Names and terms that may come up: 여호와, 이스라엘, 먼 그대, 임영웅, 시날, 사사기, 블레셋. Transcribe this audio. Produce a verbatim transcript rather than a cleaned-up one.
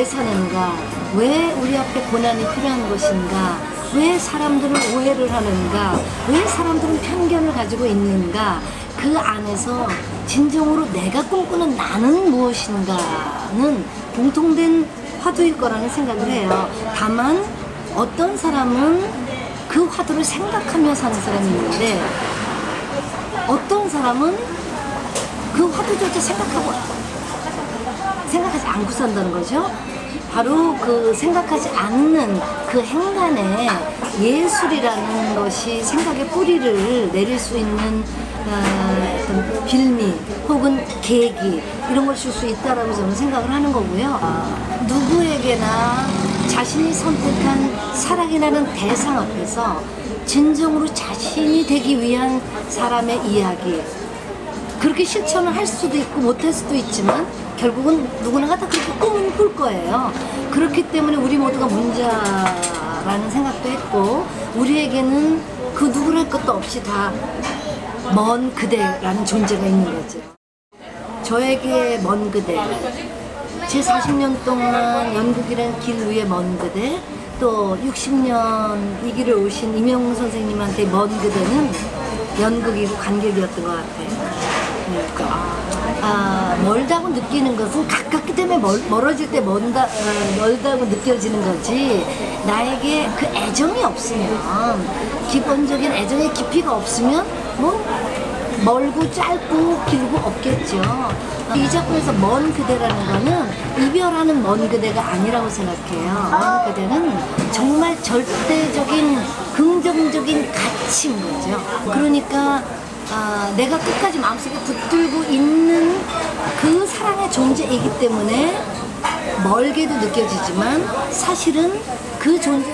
왜 사는가, 왜 우리 앞에 고난이 필요한 것인가, 왜 사람들은 오해를 하는가, 왜 사람들은 편견을 가지고 있는가, 그 안에서 진정으로 내가 꿈꾸는 나는 무엇인가는 공통된 화두일 거라는 생각을 해요. 다만 어떤 사람은 그 화두를 생각하며 사는 사람이 있는데, 어떤 사람은 그 화두조차 생각하고 생각하지 않고 산다는 거죠. 바로 그 생각하지 않는 그 행간에 예술이라는 것이 생각의 뿌리를 내릴 수 있는 어, 어떤 빌미 혹은 계기, 이런 걸 줄 수 있다라고 저는 생각을 하는 거고요. 누구에게나 자신이 선택한 사랑이라는 대상 앞에서 진정으로 자신이 되기 위한 사람의 이야기, 그렇게 실천을 할 수도 있고 못할 수도 있지만 결국은 누구나 다 그렇게 꿈을 꿀 거예요. 그렇기 때문에 우리 모두가 문자라는 생각도 했고, 우리에게는 그 누구랄 것도 없이 다 먼 그대라는 존재가 있는 거죠. 저에게 먼 그대, 제 사십 년 동안 연극이란 길 위에 먼 그대, 또 육십 년 이 길을 오신 임영웅 선생님한테 먼 그대는 연극이고 관객이었던 것 같아요. 아, 멀다고 느끼는 것은 가깝기 때문에 멀, 멀어질 때 먼다, 멀다고 느껴지는 거지, 나에게 그 애정이 없으면, 기본적인 애정의 깊이가 없으면 뭐 멀고 짧고 길고 없겠죠. 이 작품에서 먼 그대라는 거는 이별하는 먼 그대가 아니라고 생각해요. 먼 그대는 정말 절대적인 긍정적인 가치인 거죠. 그러니까 아, 내가 끝까지 마음속에 붙들고 있는 그 사랑의 존재이기 때문에 멀게도 느껴지지만 사실은 그 존재라는